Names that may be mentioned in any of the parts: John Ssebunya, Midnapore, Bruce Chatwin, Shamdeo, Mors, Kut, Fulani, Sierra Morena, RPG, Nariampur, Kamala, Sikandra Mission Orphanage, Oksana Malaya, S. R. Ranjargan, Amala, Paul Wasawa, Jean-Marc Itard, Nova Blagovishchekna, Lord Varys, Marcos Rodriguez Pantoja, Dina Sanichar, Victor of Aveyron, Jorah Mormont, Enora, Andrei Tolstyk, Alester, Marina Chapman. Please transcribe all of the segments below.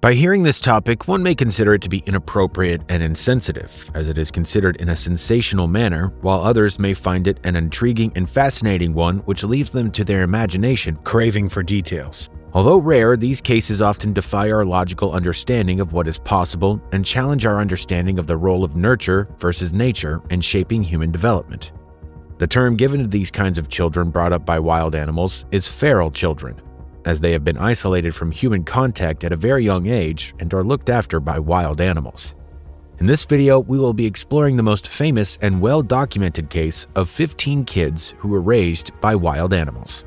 By hearing this topic, one may consider it to be inappropriate and insensitive, as it is considered in a sensational manner, while others may find it an intriguing and fascinating one which leaves them to their imagination, craving for details. Although rare, these cases often defy our logical understanding of what is possible and challenge our understanding of the role of nurture versus nature in shaping human development. The term given to these kinds of children brought up by wild animals is feral children, as they have been isolated from human contact at a very young age and are looked after by wild animals. In this video, we will be exploring the most famous and well-documented case of 15 kids who were raised by wild animals.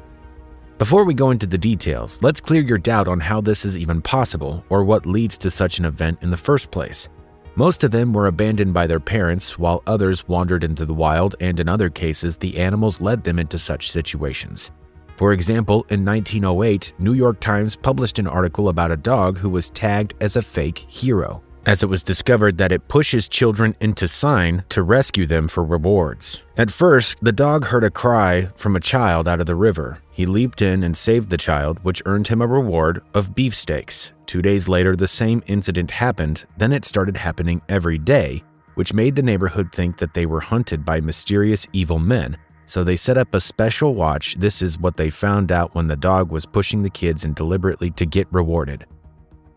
Before we go into the details, let's clear your doubt on how this is even possible or what leads to such an event in the first place. Most of them were abandoned by their parents, while others wandered into the wild, and in other cases, the animals led them into such situations. For example, in 1908, New York Times published an article about a dog who was tagged as a fake hero, as it was discovered that it pushes children into sign to rescue them for rewards. At first, the dog heard a cry from a child out of the river. He leaped in and saved the child, which earned him a reward of beefsteaks. 2 days later, the same incident happened. Then it started happening every day, which made the neighborhood think that they were hunted by mysterious evil men. So they set up a special watch. This is what they found out when the dog was pushing the kids in deliberately to get rewarded.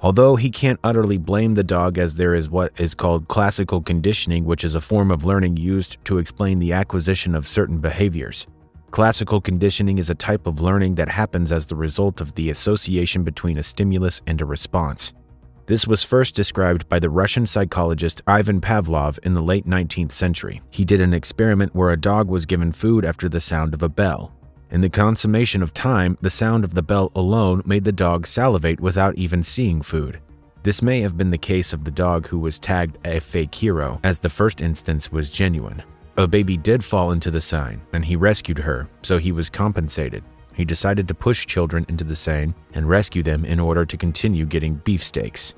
Although he can't utterly blame the dog, as there is what is called classical conditioning, which is a form of learning used to explain the acquisition of certain behaviors. Classical conditioning is a type of learning that happens as the result of the association between a stimulus and a response. This was first described by the Russian psychologist Ivan Pavlov in the late 19th century. He did an experiment where a dog was given food after the sound of a bell. In the consummation of time, the sound of the bell alone made the dog salivate without even seeing food. This may have been the case of the dog who was tagged a fake hero, as the first instance was genuine. A baby did fall into the sign, and he rescued her, so he was compensated. He decided to push children into the Seine and rescue them in order to continue getting beefsteaks.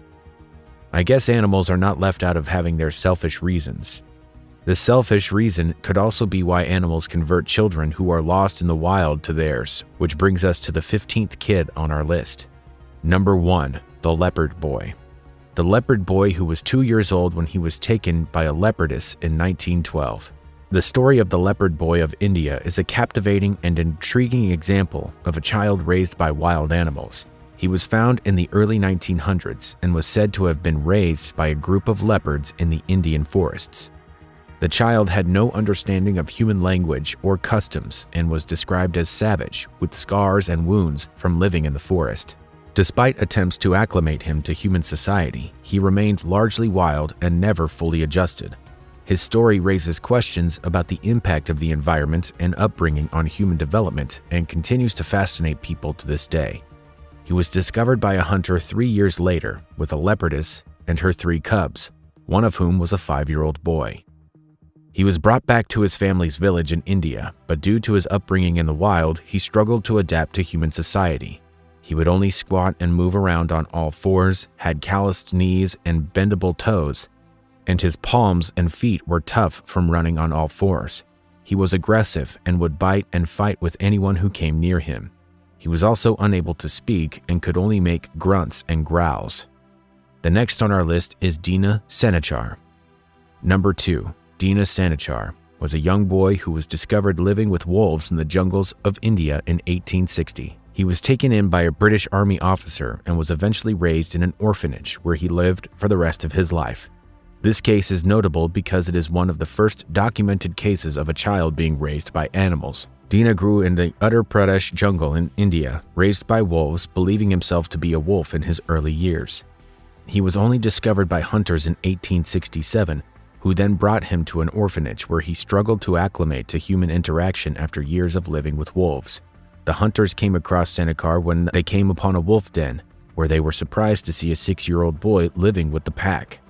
I guess animals are not left out of having their selfish reasons. This selfish reason could also be why animals convert children who are lost in the wild to theirs, which brings us to the 15th kid on our list. Number 1. The Leopard Boy. The leopard boy who was 2 years old when he was taken by a leopardess in 1912. The story of the leopard boy of India is a captivating and intriguing example of a child raised by wild animals. He was found in the early 1900s and was said to have been raised by a group of leopards in the Indian forests. The child had no understanding of human language or customs and was described as savage, with scars and wounds from living in the forest. Despite attempts to acclimate him to human society, he remained largely wild and never fully adjusted. His story raises questions about the impact of the environment and upbringing on human development and continues to fascinate people to this day. He was discovered by a hunter 3 years later with a leopardess and her 3 cubs, one of whom was a 5-year-old boy. He was brought back to his family's village in India, but due to his upbringing in the wild, he struggled to adapt to human society. He would only squat and move around on all fours, had calloused knees and bendable toes, and his palms and feet were tough from running on all fours. He was aggressive and would bite and fight with anyone who came near him. He was also unable to speak and could only make grunts and growls. The next on our list is Dina Sanichar. Number 2. Dina Sanichar was a young boy who was discovered living with wolves in the jungles of India in 1860. He was taken in by a British Army officer and was eventually raised in an orphanage where he lived for the rest of his life. This case is notable because it is one of the first documented cases of a child being raised by animals. Dina grew in the Uttar Pradesh jungle in India, raised by wolves, believing himself to be a wolf in his early years. He was only discovered by hunters in 1867, who then brought him to an orphanage where he struggled to acclimate to human interaction after years of living with wolves. The hunters came across Sanichar when they came upon a wolf den, where they were surprised to see a 6-year-old boy living with the pack.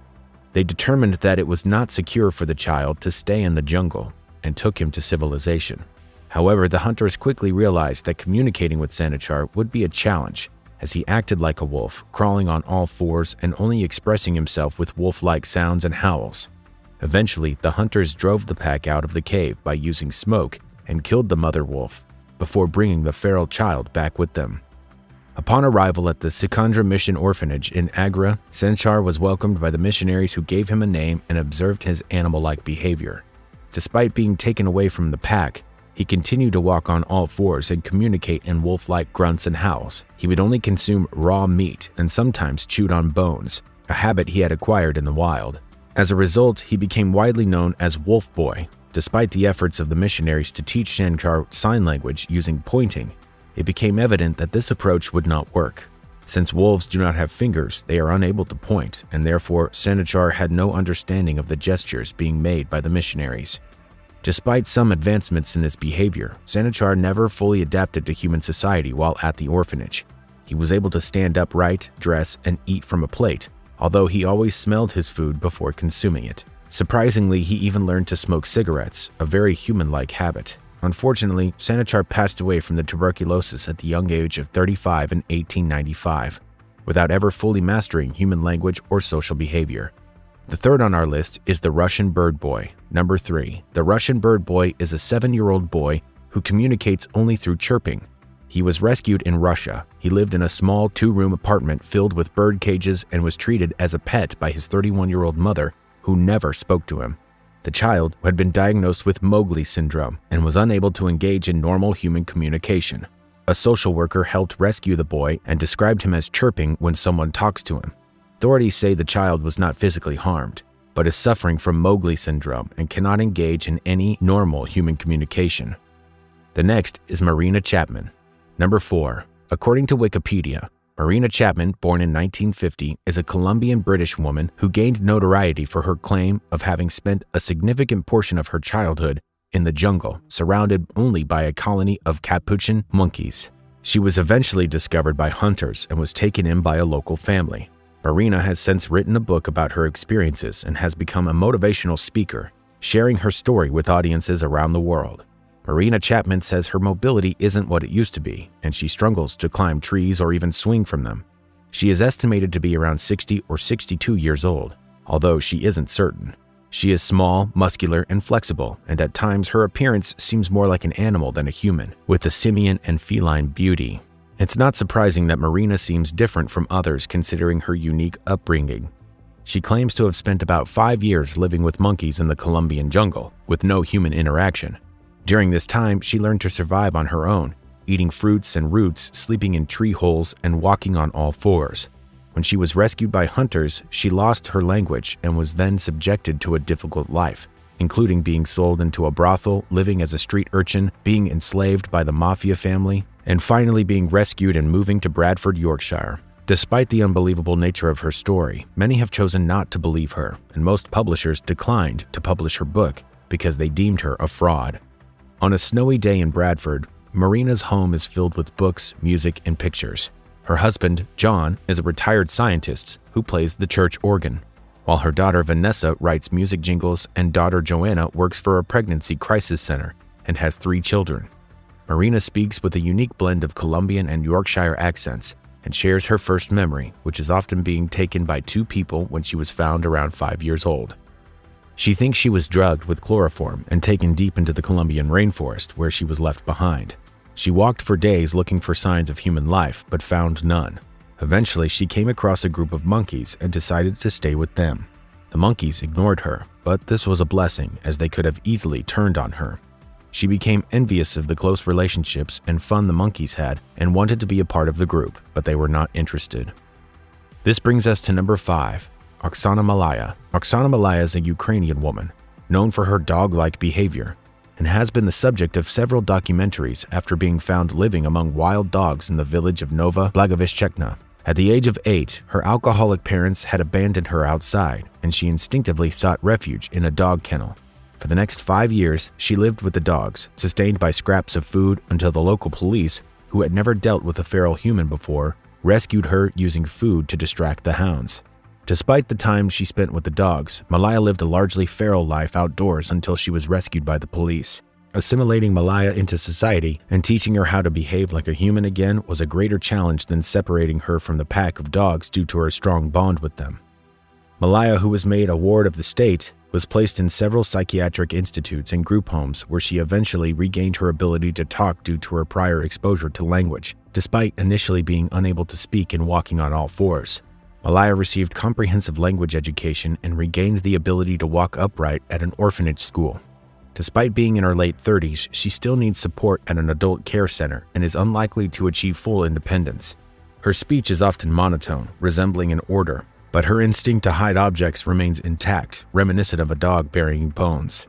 They determined that it was not secure for the child to stay in the jungle and took him to civilization. However, the hunters quickly realized that communicating with Sanichar would be a challenge, as he acted like a wolf, crawling on all fours and only expressing himself with wolf-like sounds and howls. Eventually, the hunters drove the pack out of the cave by using smoke and killed the mother wolf before bringing the feral child back with them. Upon arrival at the Sikandra Mission Orphanage in Agra, Sanchar was welcomed by the missionaries who gave him a name and observed his animal-like behavior. Despite being taken away from the pack, he continued to walk on all fours and communicate in wolf-like grunts and howls. He would only consume raw meat and sometimes chewed on bones, a habit he had acquired in the wild. As a result, he became widely known as Wolf Boy. Despite the efforts of the missionaries to teach Sanchar sign language using pointing, it became evident that this approach would not work. Since wolves do not have fingers, they are unable to point, and therefore Sanchar had no understanding of the gestures being made by the missionaries. Despite some advancements in his behavior, Sanchar never fully adapted to human society while at the orphanage. He was able to stand upright, dress, and eat from a plate, although he always smelled his food before consuming it. Surprisingly, he even learned to smoke cigarettes, a very human-like habit. Unfortunately, Sanchar passed away from the tuberculosis at the young age of 35 in 1895, without ever fully mastering human language or social behavior. The third on our list is the Russian Bird Boy. Number 3. The Russian Bird Boy is a 7-year-old boy who communicates only through chirping. He was rescued in Russia. He lived in a small 2-room apartment filled with bird cages and was treated as a pet by his 31-year-old mother, who never spoke to him. The child had been diagnosed with Mowgli syndrome and was unable to engage in normal human communication. A social worker helped rescue the boy and described him as chirping when someone talks to him. Authorities say the child was not physically harmed, but is suffering from Mowgli syndrome and cannot engage in any normal human communication. The next is Marina Chapman. Number 4. According to Wikipedia, Marina Chapman, born in 1950, is a Colombian-British woman who gained notoriety for her claim of having spent a significant portion of her childhood in the jungle, surrounded only by a colony of capuchin monkeys. She was eventually discovered by hunters and was taken in by a local family. Marina has since written a book about her experiences and has become a motivational speaker, sharing her story with audiences around the world. Marina Chapman says her mobility isn't what it used to be, and she struggles to climb trees or even swing from them. She is estimated to be around 60 or 62 years old, although she isn't certain. She is small, muscular, and flexible, and at times her appearance seems more like an animal than a human, with a simian and feline beauty. It's not surprising that Marina seems different from others considering her unique upbringing. She claims to have spent about 5 years living with monkeys in the Colombian jungle, with no human interaction. During this time, she learned to survive on her own, eating fruits and roots, sleeping in tree holes, and walking on all fours. When she was rescued by hunters, she lost her language and was then subjected to a difficult life, including being sold into a brothel, living as a street urchin, being enslaved by the mafia family, and finally being rescued and moving to Bradford, Yorkshire. Despite the unbelievable nature of her story, many have chosen not to believe her, and most publishers declined to publish her book because they deemed her a fraud. On a snowy day in Bradford, Marina's home is filled with books, music, and pictures. Her husband, John, is a retired scientist who plays the church organ, while her daughter Vanessa writes music jingles and daughter Joanna works for a pregnancy crisis center and has 3 children. Marina speaks with a unique blend of Colombian and Yorkshire accents and shares her first memory, which is often being taken by 2 people when she was found around 5 years old. She thinks she was drugged with chloroform and taken deep into the Colombian rainforest where she was left behind. She walked for days looking for signs of human life but found none. Eventually, she came across a group of monkeys and decided to stay with them. The monkeys ignored her, but this was a blessing as they could have easily turned on her. She became envious of the close relationships and fun the monkeys had and wanted to be a part of the group, but they were not interested. This brings us to number 5, Oksana Malaya. Oksana Malaya is a Ukrainian woman, known for her dog-like behavior, and has been the subject of several documentaries after being found living among wild dogs in the village of Nova Blagovishchekna. At the age of 8, her alcoholic parents had abandoned her outside, and she instinctively sought refuge in a dog kennel. For the next 5 years, she lived with the dogs, sustained by scraps of food until the local police, who had never dealt with a feral human before, rescued her using food to distract the hounds. Despite the time she spent with the dogs, Malaya lived a largely feral life outdoors until she was rescued by the police. Assimilating Malaya into society and teaching her how to behave like a human again was a greater challenge than separating her from the pack of dogs due to her strong bond with them. Malaya, who was made a ward of the state, was placed in several psychiatric institutes and group homes where she eventually regained her ability to talk due to her prior exposure to language, despite initially being unable to speak and walking on all fours. Malaya received comprehensive language education and regained the ability to walk upright at an orphanage school. Despite being in her late 30s, she still needs support at an adult care center and is unlikely to achieve full independence. Her speech is often monotone, resembling an order, but her instinct to hide objects remains intact, reminiscent of a dog burying bones.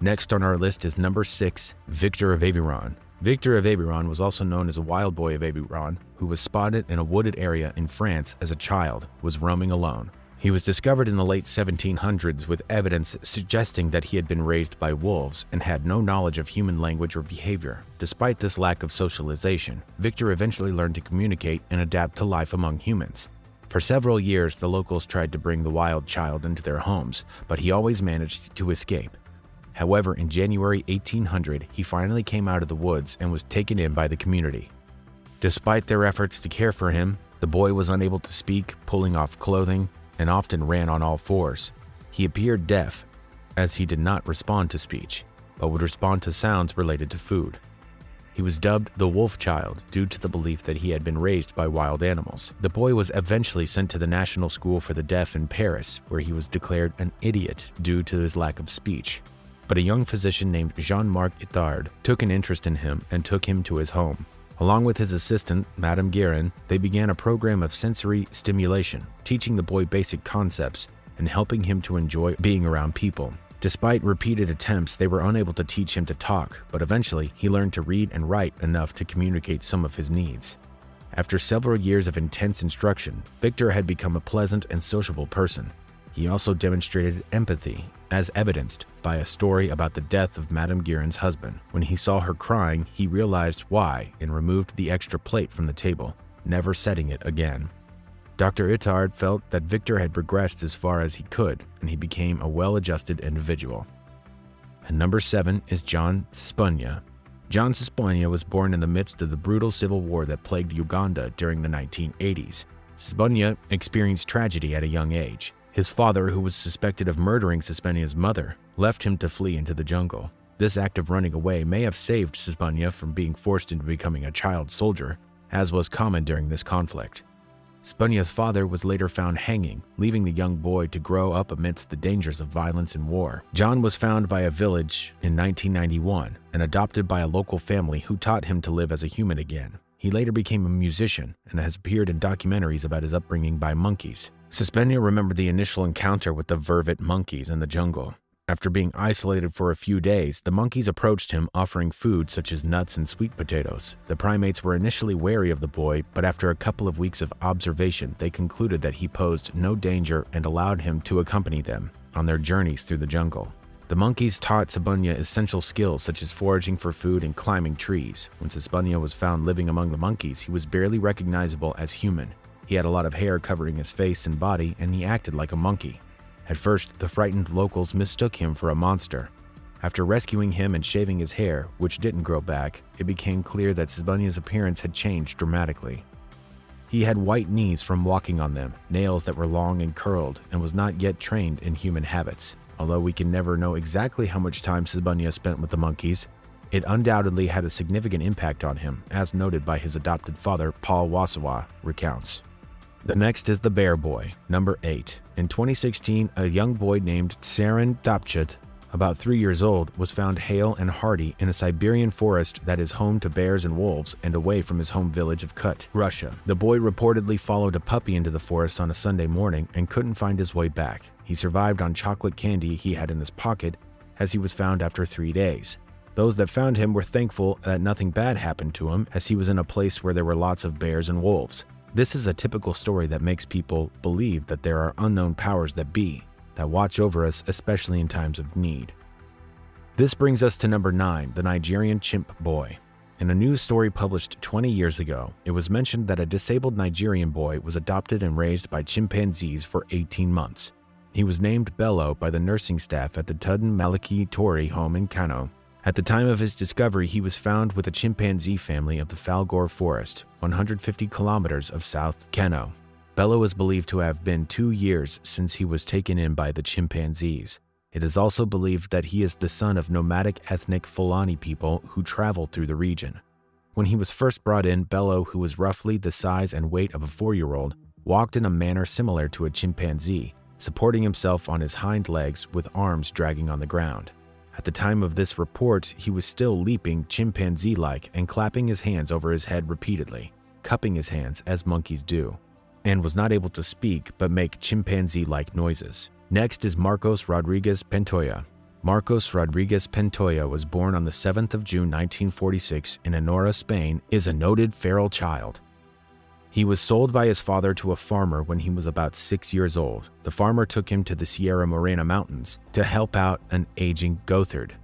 Next on our list is number 6, Victor of Aveyron. Victor of Aveyron was also known as a wild boy of Aveyron, who was spotted in a wooded area in France as a child, was roaming alone. He was discovered in the late 1700s with evidence suggesting that he had been raised by wolves and had no knowledge of human language or behavior. Despite this lack of socialization, Victor eventually learned to communicate and adapt to life among humans. For several years, the locals tried to bring the wild child into their homes, but he always managed to escape. However, in January 1800, he finally came out of the woods and was taken in by the community. Despite their efforts to care for him, the boy was unable to speak, pulling off clothing, and often ran on all fours. He appeared deaf, as he did not respond to speech, but would respond to sounds related to food. He was dubbed the Wolf Child due to the belief that he had been raised by wild animals. The boy was eventually sent to the National School for the Deaf in Paris, where he was declared an idiot due to his lack of speech. But a young physician named Jean-Marc Itard took an interest in him and took him to his home. Along with his assistant, Madame Guerin, they began a program of sensory stimulation, teaching the boy basic concepts and helping him to enjoy being around people. Despite repeated attempts, they were unable to teach him to talk, but eventually he learned to read and write enough to communicate some of his needs. After several years of intense instruction, Victor had become a pleasant and sociable person. He also demonstrated empathy, as evidenced by a story about the death of Madame Guerin's husband. When he saw her crying, he realized why and removed the extra plate from the table, never setting it again. Dr. Itard felt that Victor had progressed as far as he could, and he became a well-adjusted individual. And number 7 is John Ssebunya. John Ssebunya was born in the midst of the brutal civil war that plagued Uganda during the 1980s. Ssebunya experienced tragedy at a young age. His father, who was suspected of murdering Sesbunya's mother, left him to flee into the jungle. This act of running away may have saved Ssebunya from being forced into becoming a child soldier, as was common during this conflict. Sesbunya's father was later found hanging, leaving the young boy to grow up amidst the dangers of violence and war. John was found by a village in 1991 and adopted by a local family who taught him to live as a human again. He later became a musician and has appeared in documentaries about his upbringing by monkeys. Ssebunya remembered the initial encounter with the vervet monkeys in the jungle. After being isolated for a few days, the monkeys approached him, offering food such as nuts and sweet potatoes. The primates were initially wary of the boy, but after a couple of weeks of observation, they concluded that he posed no danger and allowed him to accompany them on their journeys through the jungle. The monkeys taught Ssebunya essential skills such as foraging for food and climbing trees. When Ssebunya was found living among the monkeys, he was barely recognizable as human. He had a lot of hair covering his face and body, and he acted like a monkey. At first, the frightened locals mistook him for a monster. After rescuing him and shaving his hair, which didn't grow back, it became clear that Sesbunya's appearance had changed dramatically. He had white knees from walking on them, nails that were long and curled, and was not yet trained in human habits. Although we can never know exactly how much time Ssebunya spent with the monkeys, it undoubtedly had a significant impact on him, as noted by his adopted father, Paul Wasawa, recounts. The next is the Bear Boy, number 8. In 2016, a young boy named Tseren Dapchut, about 3 years old, was found hale and hearty in a Siberian forest that is home to bears and wolves and away from his home village of Kut, Russia. The boy reportedly followed a puppy into the forest on a Sunday morning and couldn't find his way back. He survived on chocolate candy he had in his pocket, as he was found after 3 days. Those that found him were thankful that nothing bad happened to him, as he was in a place where there were lots of bears and wolves. This is a typical story that makes people believe that there are unknown powers that be that watch over us, especially in times of need. This brings us to number 9, the Nigerian Chimp Boy. In a news story published 20 years ago, it was mentioned that a disabled Nigerian boy was adopted and raised by chimpanzees for 18 months. He was named Bello by the nursing staff at the Tudun Maliki Tori home in Kano. At the time of his discovery, he was found with a chimpanzee family of the Falgor Forest, 150 kilometers of South Kano. Bello is believed to have been 2 years since he was taken in by the chimpanzees. It is also believed that he is the son of nomadic ethnic Fulani people who traveled through the region. When he was first brought in, Bello, who was roughly the size and weight of a 4-year-old, walked in a manner similar to a chimpanzee, supporting himself on his hind legs with arms dragging on the ground. At the time of this report, he was still leaping chimpanzee-like and clapping his hands over his head repeatedly, cupping his hands as monkeys do, and was not able to speak but make chimpanzee-like noises. Next is Marcos Rodriguez Pantoja. Marcos Rodriguez Pantoja was born on the 7th of June 1946 in Enora, Spain, is a noted feral child. He was sold by his father to a farmer when he was about 6 years old. The farmer took him to the Sierra Morena mountains to help out an aging goatherd.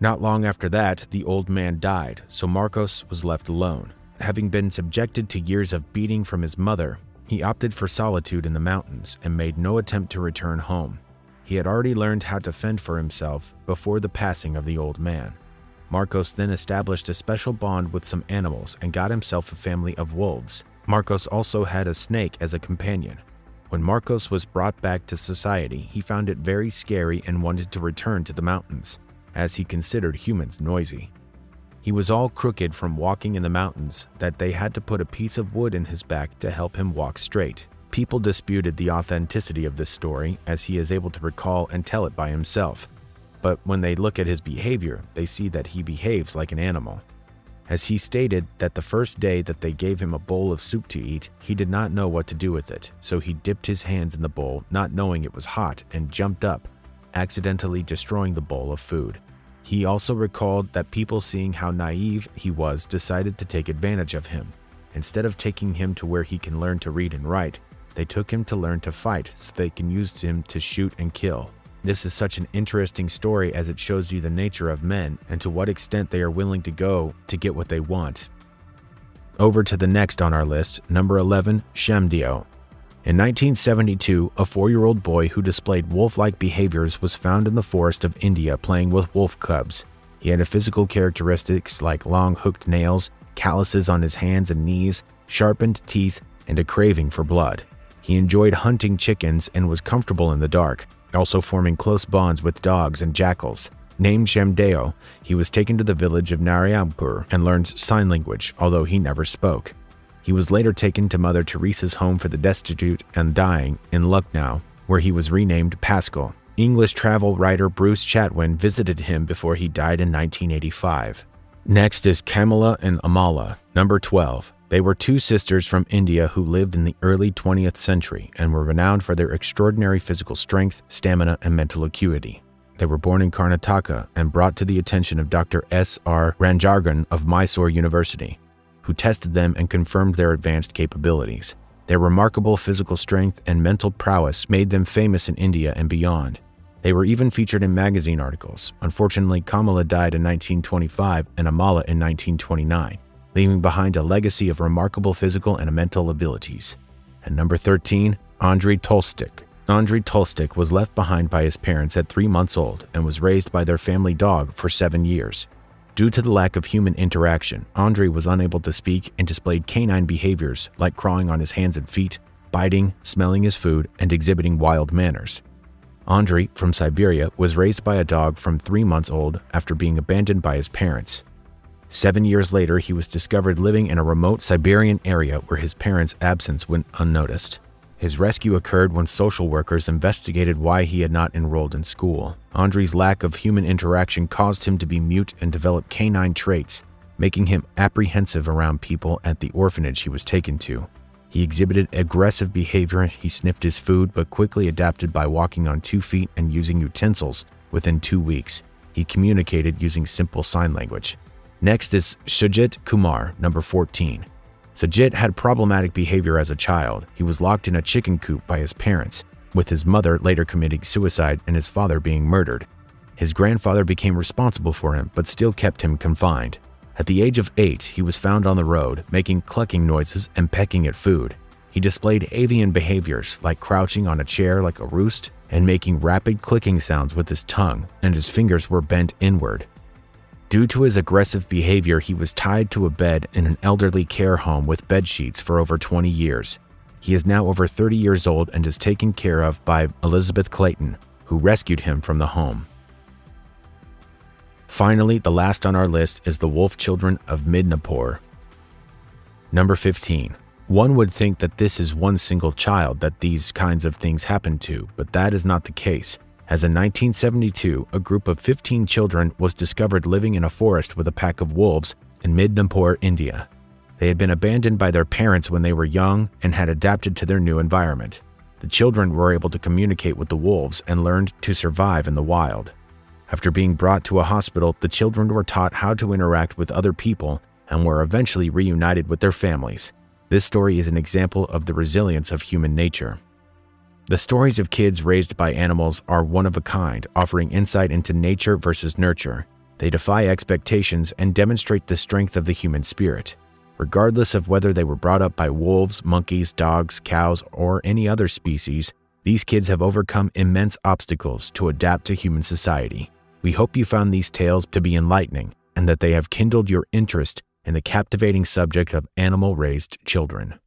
Not long after that, the old man died, so Marcos was left alone. Having been subjected to years of beating from his mother, he opted for solitude in the mountains and made no attempt to return home. He had already learned how to fend for himself before the passing of the old man. Marcos then established a special bond with some animals and got himself a family of wolves. Marcos also had a snake as a companion. When Marcos was brought back to society, he found it very scary and wanted to return to the mountains, as he considered humans noisy. He was all crooked from walking in the mountains that they had to put a piece of wood in his back to help him walk straight. People disputed the authenticity of this story, as he is able to recall and tell it by himself, but when they look at his behavior, they see that he behaves like an animal. As he stated that the first day that they gave him a bowl of soup to eat, he did not know what to do with it, so he dipped his hands in the bowl, not knowing it was hot, and jumped up, accidentally destroying the bowl of food. He also recalled that people, seeing how naive he was, decided to take advantage of him. Instead of taking him to where he can learn to read and write, they took him to learn to fight so they can use him to shoot and kill. This is such an interesting story, as it shows you the nature of men and to what extent they are willing to go to get what they want. Over to the next on our list, number 11, Shamdeo. In 1972, a 4-year-old boy who displayed wolf-like behaviors was found in the forest of India playing with wolf cubs. He had physical characteristics like long hooked nails, calluses on his hands and knees, sharpened teeth, and a craving for blood. He enjoyed hunting chickens and was comfortable in the dark, also forming close bonds with dogs and jackals. Named Shamdeo, he was taken to the village of Nariampur and learned sign language, although he never spoke. He was later taken to Mother Teresa's home for the destitute and dying in Lucknow, where he was renamed Pascal. English travel writer Bruce Chatwin visited him before he died in 1985. Next is Kamala and Amala, number 12. They were two sisters from India who lived in the early 20th century and were renowned for their extraordinary physical strength, stamina, and mental acuity. They were born in Karnataka and brought to the attention of Dr. S. R. Ranjargan of Mysore University, who tested them and confirmed their advanced capabilities. Their remarkable physical strength and mental prowess made them famous in India and beyond. They were even featured in magazine articles. Unfortunately, Kamala died in 1925 and Amala in 1929. Leaving behind a legacy of remarkable physical and mental abilities. And number 13, Andrei Tolstyk. Andrei Tolstyk was left behind by his parents at 3 months old and was raised by their family dog for 7 years. Due to the lack of human interaction, Andrei was unable to speak and displayed canine behaviors like crawling on his hands and feet, biting, smelling his food, and exhibiting wild manners. Andrei, from Siberia, was raised by a dog from 3 months old after being abandoned by his parents. 7 years later, he was discovered living in a remote Siberian area where his parents' absence went unnoticed. His rescue occurred when social workers investigated why he had not enrolled in school. Andrei's lack of human interaction caused him to be mute and develop canine traits, making him apprehensive around people at the orphanage he was taken to. He exhibited aggressive behavior. He sniffed his food but quickly adapted by walking on 2 feet and using utensils. Within 2 weeks, he communicated using simple sign language. Next is Sujit Kumar, number 14. Sujit had problematic behavior as a child. He was locked in a chicken coop by his parents, with his mother later committing suicide and his father being murdered. His grandfather became responsible for him, but still kept him confined. At the age of 8, he was found on the road, making clucking noises and pecking at food. He displayed avian behaviors, like crouching on a chair like a roost and making rapid clicking sounds with his tongue, and his fingers were bent inward. Due to his aggressive behavior, he was tied to a bed in an elderly care home with bedsheets for over 20 years. He is now over 30 years old and is taken care of by Elizabeth Clayton, who rescued him from the home. Finally, the last on our list is the wolf children of Midnapore. Number 15. One would think that this is one single child that these kinds of things happen to, but that is not the case, as in 1972, a group of 15 children was discovered living in a forest with a pack of wolves in Midnapore, India. They had been abandoned by their parents when they were young and had adapted to their new environment. The children were able to communicate with the wolves and learned to survive in the wild. After being brought to a hospital, the children were taught how to interact with other people and were eventually reunited with their families. This story is an example of the resilience of human nature. The stories of kids raised by animals are one of a kind, offering insight into nature versus nurture. They defy expectations and demonstrate the strength of the human spirit. Regardless of whether they were brought up by wolves, monkeys, dogs, cows, or any other species, these kids have overcome immense obstacles to adapt to human society. We hope you found these tales to be enlightening and that they have kindled your interest in the captivating subject of animal-raised children.